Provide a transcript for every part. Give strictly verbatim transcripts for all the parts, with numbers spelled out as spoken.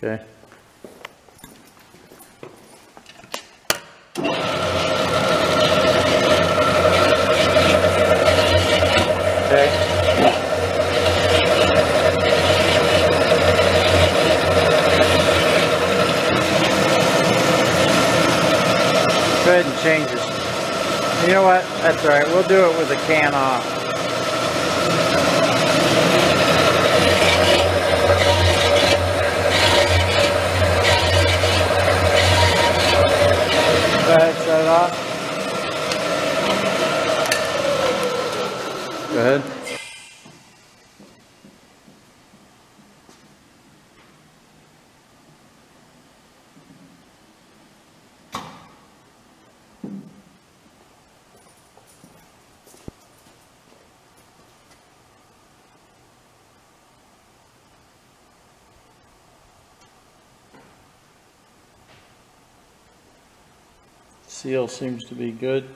Okay. Go ahead and change this. You know what? That's all right. We'll do it with the can off. Go ahead, shut it off. Go ahead. Seal seems to be good.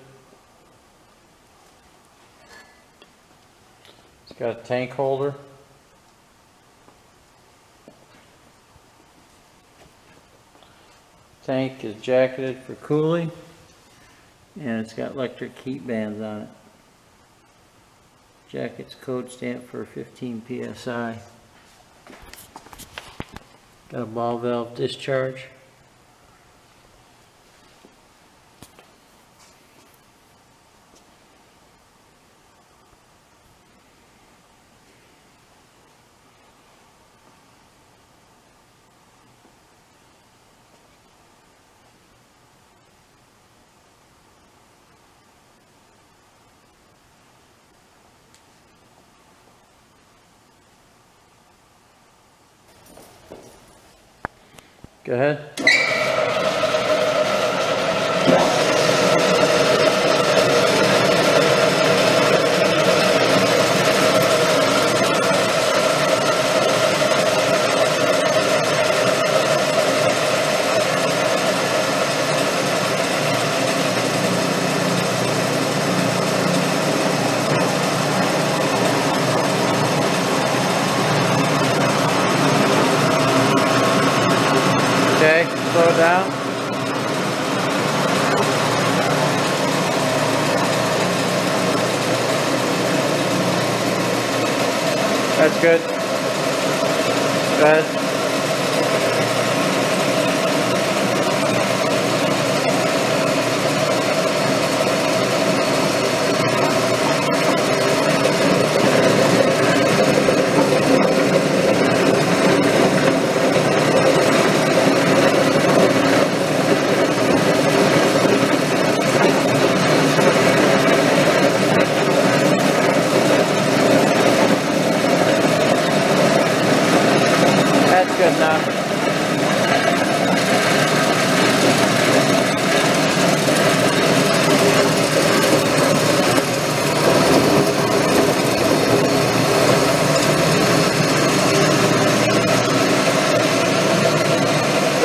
It's got a tank holder. Tank is jacketed for cooling, and it's got electric heat bands on it. Jacket's code stamped for fifteen P S I. Got a ball valve discharge. Go ahead. Slow it down. That's good. Go ahead. Good enough. Go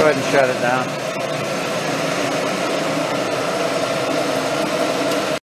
ahead and shut it down.